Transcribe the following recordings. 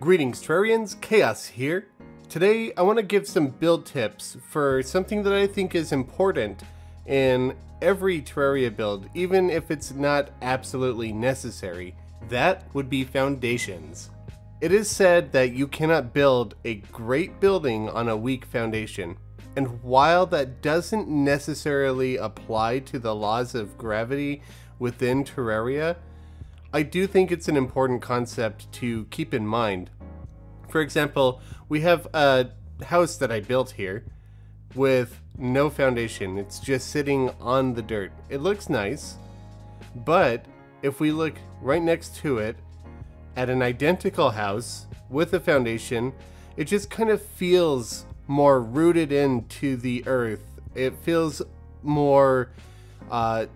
Greetings Terrarians, Khaios here. Today I want to give some build tips for something that I think is important in every Terraria build, even if it's not absolutely necessary. That would be foundations. It is said that you cannot build a great building on a weak foundation, and while that doesn't necessarily apply to the laws of gravity within Terraria, I do think it's an important concept to keep in mind. For example, we have a house that I built here with no foundation. It's just sitting on the dirt. It looks nice, but if we look right next to it at an identical house with a foundation, it just kind of feels more rooted into the earth. It feels more, I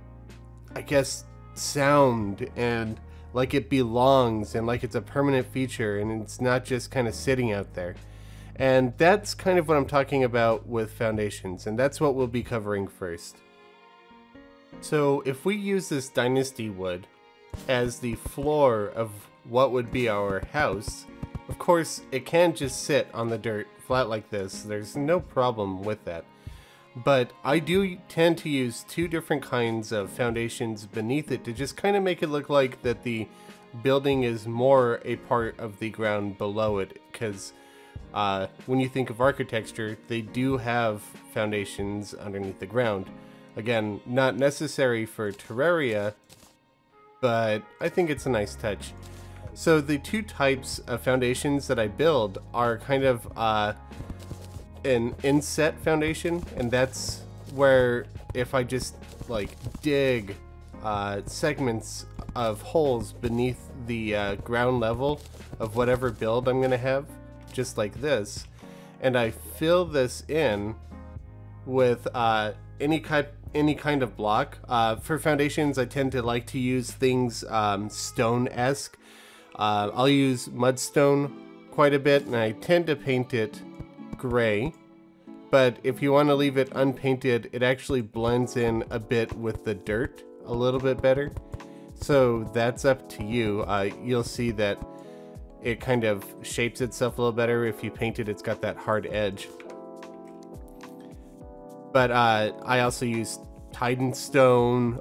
guess, sound and like it belongs and like it's a permanent feature and it's not just kind of sitting out there. And that's kind of what I'm talking about with foundations, and that's what we'll be covering first. So if we use this Dynasty wood as the floor of what would be our house, of course it can just sit on the dirt flat like this. There's no problem with that. But I do tend to use two different kinds of foundations beneath it to just kind of make it look like that the building is more a part of the ground below it, because when you think of architecture, they do have foundations underneath the ground. Again, not necessary for Terraria, but I think it's a nice touch. So the two types of foundations that I build are kind of an inset foundation, and that's where if I just like dig segments of holes beneath the ground level of whatever build I'm gonna have, just like this, and I fill this in with any kind of block. For foundations I tend to like to use things stone-esque. I'll use mudstone quite a bit, and I tend to paint it gray, but if you want to leave it unpainted, it actually blends in a bit with the dirt a little bit better, so that's up to you. You'll see that it kind of shapes itself a little better if you paint it. It's got that hard edge. But I also use Titanstone,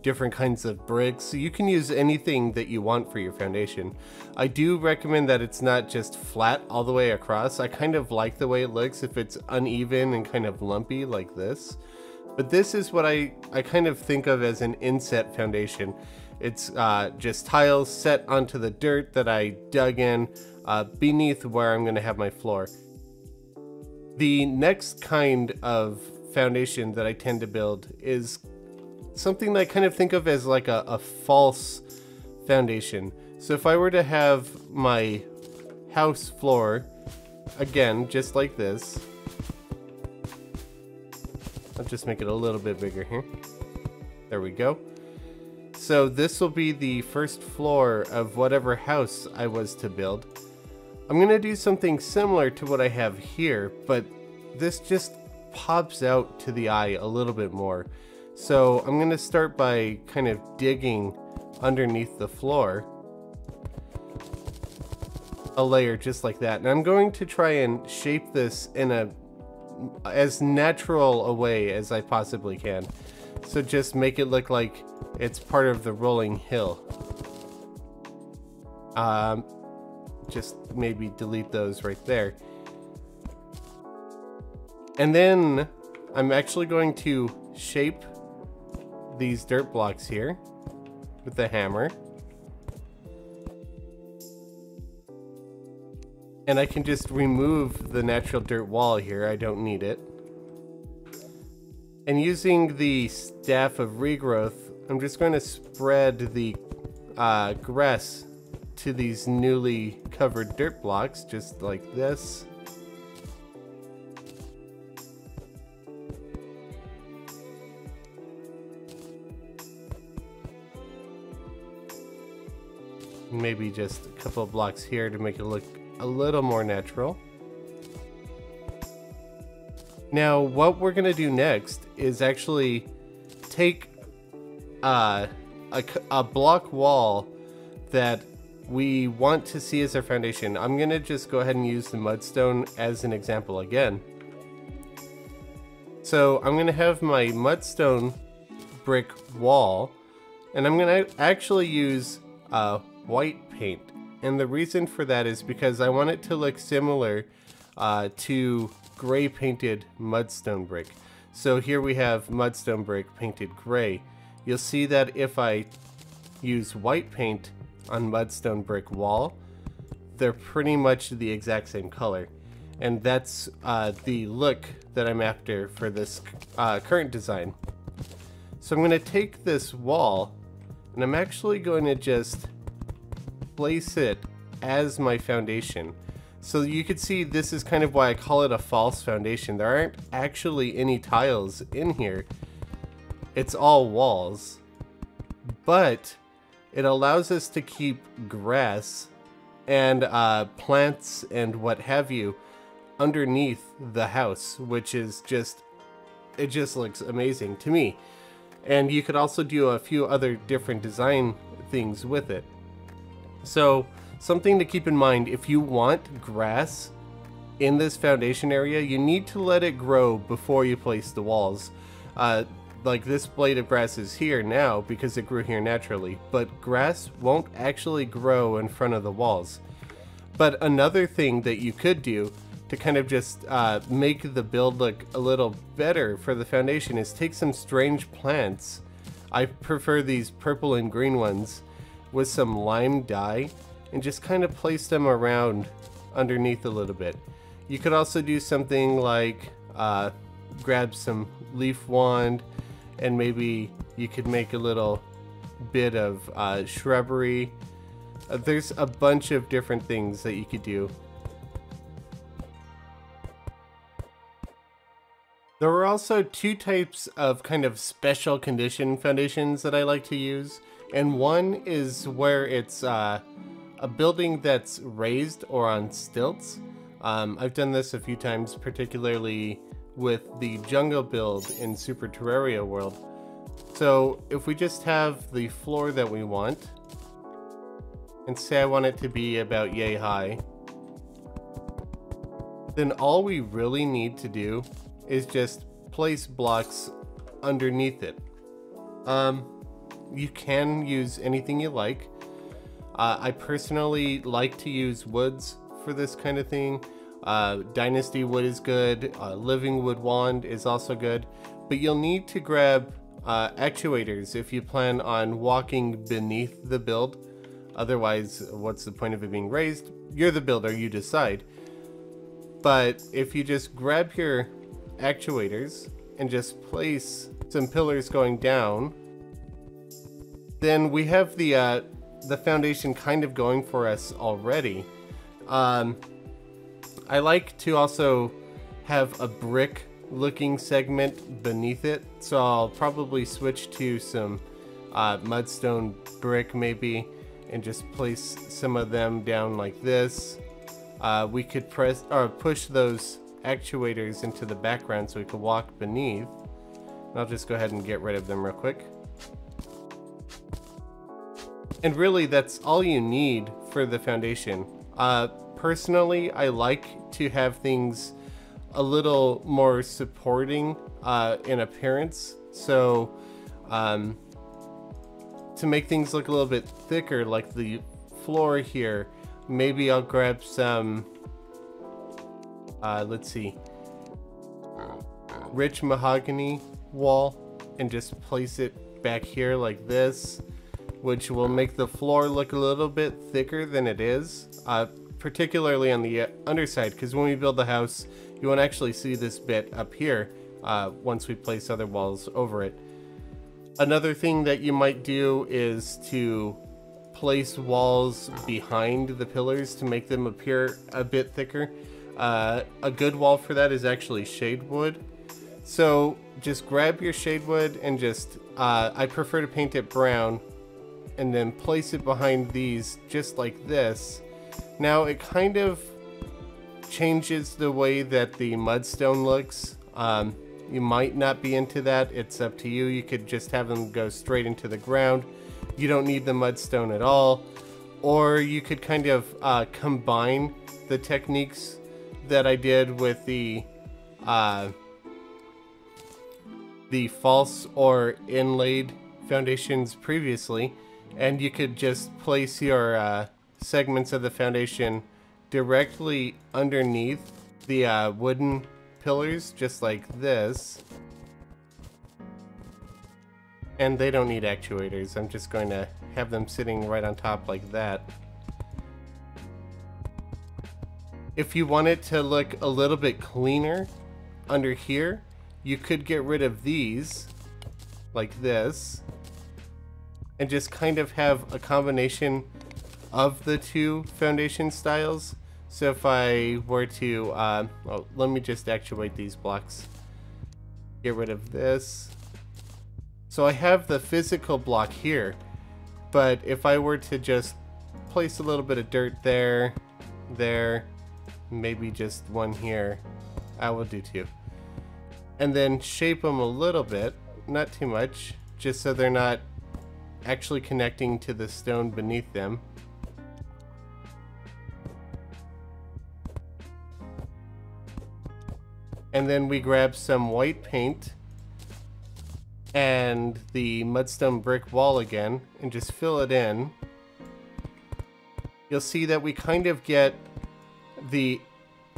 different kinds of bricks, so you can use anything that you want for your foundation. I do recommend that it's not just flat all the way across. I kind of like the way it looks if it's uneven and kind of lumpy like this. But this is what I kind of think of as an inset foundation. It's just tiles set onto the dirt that I dug in beneath where I'm going to have my floor. The next kind of foundation that I tend to build is something that I kind of think of as like a false foundation. So if I were to have my house floor, again, just like this, I'll just make it a little bit bigger here. There we go. So this will be the first floor of whatever house I was to build. I'm gonna do something similar to what I have here, but this just pops out to the eye a little bit more. So I'm going to start by kind of digging underneath the floor a layer just like that, and I'm going to try and shape this in as natural a way as I possibly can. So just make it look like it's part of the rolling hill. Just maybe delete those right there, and then I'm actually going to shape these dirt blocks here with the hammer, and I can just remove the natural dirt wall here. I don't need it. And using the staff of regrowth, I'm just going to spread the grass to these newly covered dirt blocks just like this. Maybe just a couple of blocks here to make it look a little more natural. Now what we're gonna do next is actually take a block wall that we want to see as our foundation. I'm going to just go ahead and use the mudstone as an example again. So I'm going to have my mudstone brick wall, and I'm going to actually use white paint. And the reason for that is because I want it to look similar to gray painted mudstone brick. So here we have mudstone brick painted gray. You'll see that if I use white paint on mudstone brick wall, they're pretty much the exact same color, and that's the look that I'm after for this current design. So I'm going to take this wall, and I'm actually going to just place it as my foundation. So you can see this is kind of why I call it a false foundation. There aren't actually any tiles in here. It's all walls, but it allows us to keep grass and plants and what have you underneath the house, which is just, it just looks amazing to me. And you could also do a few other different design things with it. So something to keep in mind, if you want grass in this foundation area, you need to let it grow before you place the walls. Like this blade of grass is here now because it grew here naturally, but grass won't actually grow in front of the walls. But another thing that you could do to kind of just make the build look a little better for the foundation is take some strange plants. I prefer these purple and green ones with some lime dye and just kind of place them around underneath a little bit. You could also do something like grab some leaf wand, and maybe you could make a little bit of shrubbery. There's a bunch of different things that you could do. There were also two types of kind of special condition foundations that I like to use. And one is where it's a building that's raised or on stilts. I've done this a few times, particularly with the jungle build in Super Terraria World. So if we just have the floor that we want, and say I want it to be about yay high, then all we really need to do is just place blocks underneath it. You can use anything you like. I personally like to use woods for this kind of thing. Dynasty wood is good, Living Wood Wand is also good, but you'll need to grab actuators if you plan on walking beneath the build. Otherwise, what's the point of it being raised? You're the builder, you decide. But if you just grab your actuators and just place some pillars going down, then we have the foundation kind of going for us already. I like to also have a brick looking segment beneath it, so I'll probably switch to some mudstone brick maybe and just place some of them down like this. We could press or push those actuators into the background so we could walk beneath, and I'll just go ahead and get rid of them real quick. And really that's all you need for the foundation. Personally, I like to have things a little more supporting in appearance. So to make things look a little bit thicker, like the floor here, maybe I'll grab some, let's see, Rich mahogany wall and just place it back here like this, which will make the floor look a little bit thicker than it is. Particularly on the underside, because when we build the house, you won't actually see this bit up here once we place other walls over it. Another thing that you might do is to place walls behind the pillars to make them appear a bit thicker. A good wall for that is actually shade wood. So just grab your shade wood and just, I prefer to paint it brown, and then place it behind these just like this. Now it kind of changes the way that the mudstone looks. You might not be into that, it's up to you. You could just have them go straight into the ground. You don't need the mudstone at all. or you could kind of combine the techniques that I did with the false or inlaid foundations previously, and you could just place your segments of the foundation directly underneath the wooden pillars, just like this. And they don't need actuators. I'm just going to have them sitting right on top like that. If you want it to look a little bit cleaner under here, you could get rid of these like this and just kind of have a combination of the two foundation styles. So if I were to, well, let me just actuate these blocks. Get rid of this. So I have the physical block here, but if I were to just place a little bit of dirt there, maybe just one here, I will do two. And then shape them a little bit, not too much, just so they're not actually connecting to the stone beneath them. And then we grab some white paint and the mudstone brick wall again and just fill it in. You'll see that we kind of get the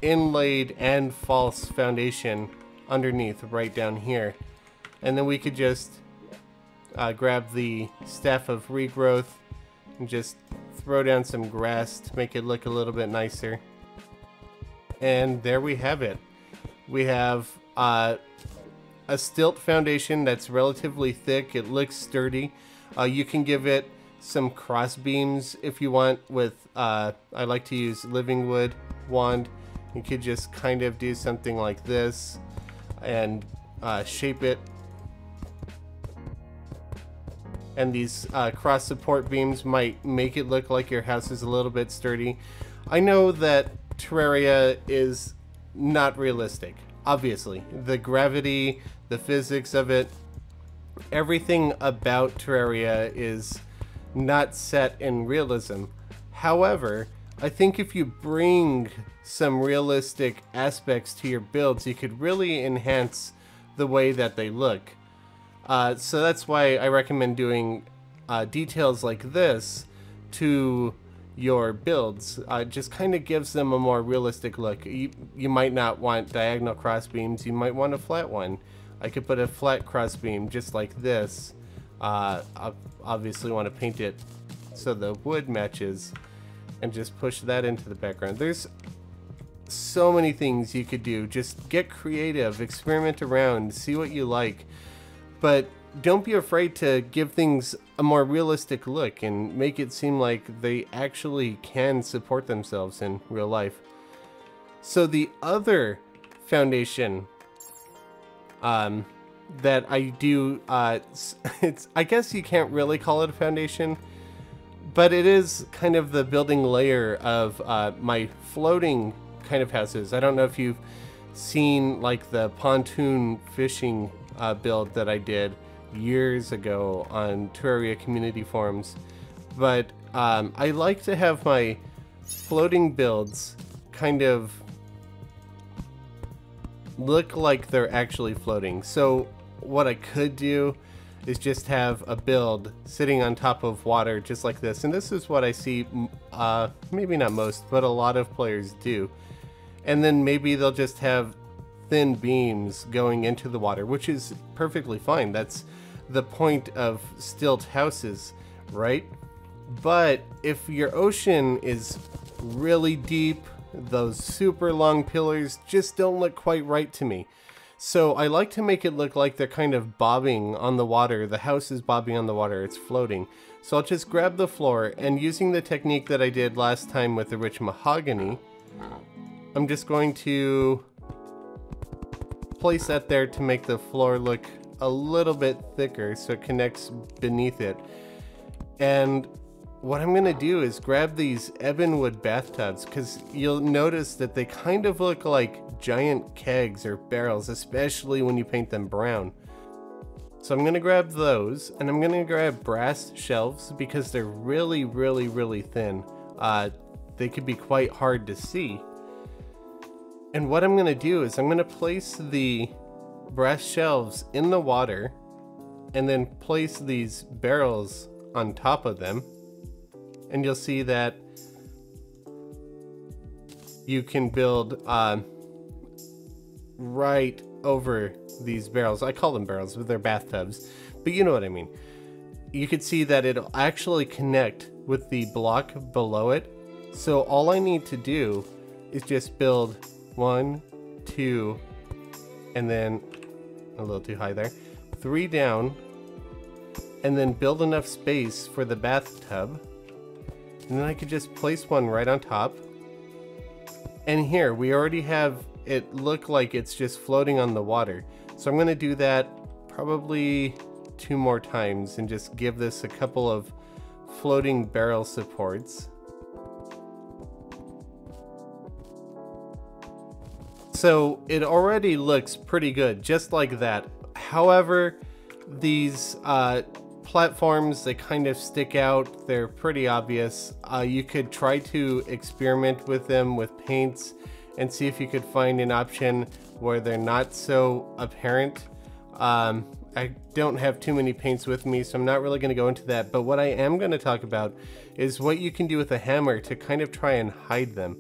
inlaid and false foundation underneath right down here. And then we could just grab the staff of regrowth and just throw down some grass to make it look a little bit nicer. And there we have it. We have a stilt foundation that's relatively thick. It looks sturdy. You can give it some cross beams if you want with, I like to use Living Wood Wand. You could just kind of do something like this and shape it. And these cross support beams might make it look like your house is a little bit sturdy. I know that Terraria is not realistic, obviously. The gravity, the physics of it, everything about Terraria is not set in realism. However, I think if you bring some realistic aspects to your builds, you could really enhance the way that they look. So that's why I recommend doing details like this to your builds. Just kind of gives them a more realistic look. You might not want diagonal crossbeams, you might want a flat one. I could put a flat crossbeam just like this. I obviously want to paint it so the wood matches and just push that into the background. There's so many things you could do. Just get creative, experiment around, see what you like, but don't be afraid to give things a more realistic look and make it seem like they actually can support themselves in real life. So the other foundation that I do, it's, I guess you can't really call it a foundation, but it is kind of the building layer of my floating kind of houses. I don't know if you've seen like the pontoon fishing build that I did years ago on Terraria community forums, but I like to have my floating builds kind of look like they're actually floating. So what I could do is just have a build sitting on top of water just like this. And this is what I see, maybe not most, but a lot of players do. And then maybe they'll just have thin beams going into the water, which is perfectly fine. That's the point of stilt houses, right? But if your ocean is really deep, those super long pillars just don't look quite right to me. So I like to make it look like they're kind of bobbing on the water. The house is bobbing on the water, it's floating. So I'll just grab the floor, and using the technique that I did last time with the rich mahogany, I'm just going to place that there to make the floor look a little bit thicker so it connects beneath it. And what I'm gonna do is grab these Ebonwood bathtubs, because you'll notice that they kind of look like giant kegs or barrels, especially when you paint them brown. So I'm gonna grab those, and I'm gonna grab brass shelves because they're really, really, really thin. They could be quite hard to see. And what I'm gonna do is I'm gonna place the brass shelves in the water and then place these barrels on top of them. And you'll see that you can build right over these barrels. I call them barrels, but they're bathtubs, but you know what I mean. You could see that it'll actually connect with the block below it. So all I need to do is just build 1, 2, and then a little too high there, 3 down, and then build enough space for the bathtub. And then I could just place one right on top. And here we already have it look like it's just floating on the water. So I'm gonna do that probably 2 more times and just give this a couple of floating barrel supports. So it already looks pretty good, just like that. However, these platforms, they kind of stick out. They're pretty obvious. You could try to experiment with them with paints and see if you could find an option where they're not so apparent. I don't have too many paints with me, so I'm not really gonna go into that. But what I am gonna talk about is what you can do with a hammer to kind of try and hide them.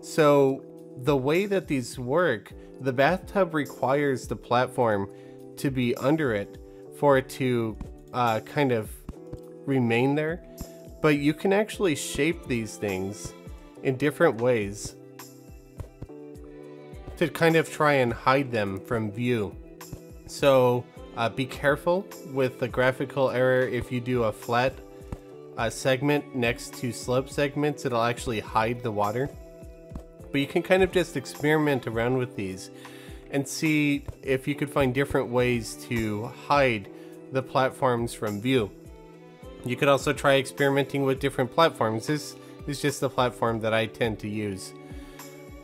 So the way that these work, the bathtub requires the platform to be under it for it to kind of remain there. But you can actually shape these things in different ways to kind of try and hide them from view. So be careful with the graphical error. If you do a flat segment next to slope segments, it'll actually hide the water. But you can kind of just experiment around with these and see if you could find different ways to hide the platforms from view. You could also try experimenting with different platforms. This is just the platform that I tend to use.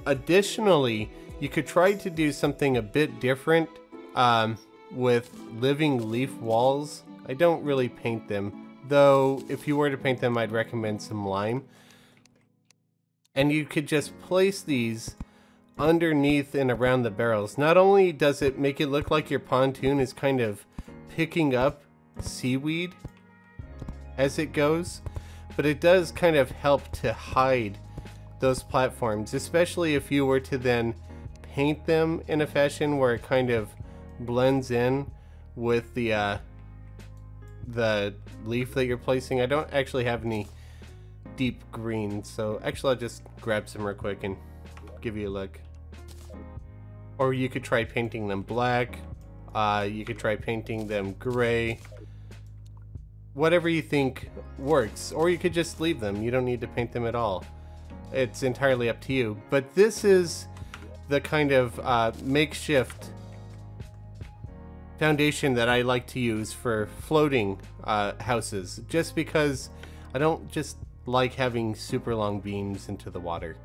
Additionally, you could try to do something a bit different with living leaf walls. I don't really paint them, though if you were to paint them, I'd recommend some lime. And you could just place these underneath and around the barrels. Not only does it make it look like your pontoon is kind of picking up seaweed as it goes, but it does kind of help to hide those platforms, especially if you were to then paint them in a fashion where it kind of blends in with the leaf that you're placing. I don't actually have any deep green, so actually I'll just grab some real quick and give you a look. Or you could try painting them black, you could try painting them gray, whatever you think works. Or you could just leave them, you don't need to paint them at all. It's entirely up to you. But this is the kind of makeshift foundation that I like to use for floating houses, just because I don't just like having super long beams into the water.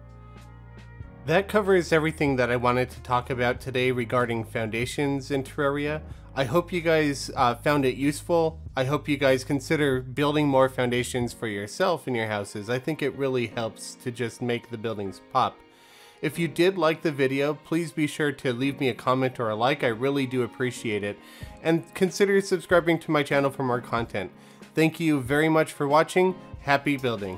That covers everything that I wanted to talk about today regarding foundations in Terraria. I hope you guys found it useful. I hope you guys consider building more foundations for yourself in your houses. I think it really helps to just make the buildings pop. If you did like the video, please be sure to leave me a comment or a like. I really do appreciate it. And consider subscribing to my channel for more content. Thank you very much for watching. Happy building.